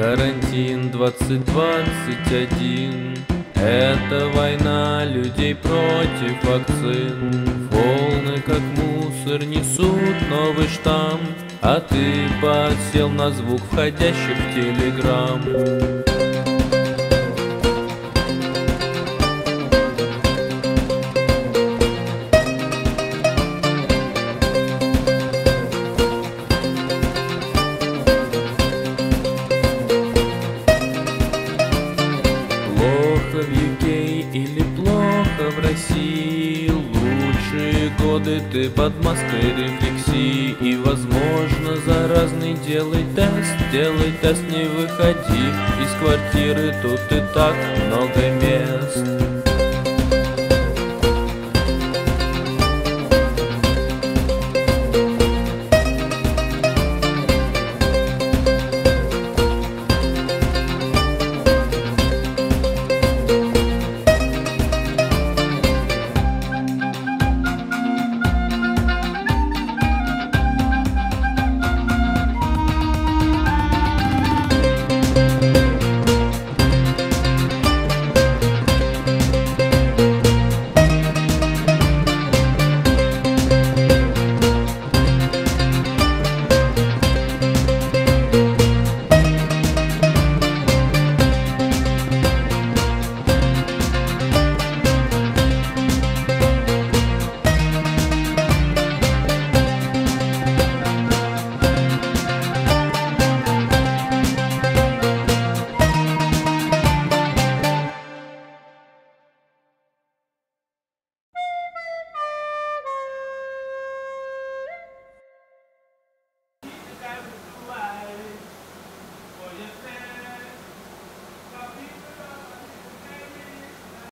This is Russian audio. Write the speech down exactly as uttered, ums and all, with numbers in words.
Карантин двадцать двадцать один. Это война людей против вакцин. Волны как мусор несут новый штамм, а ты подсел на звук входящих в телеграмм. Плохо в ю кей или плохо в России? Лучшие годы ты под маской рефлексии. И возможно заразный, делай тест, делай тест, не выходи из квартиры, тут и так много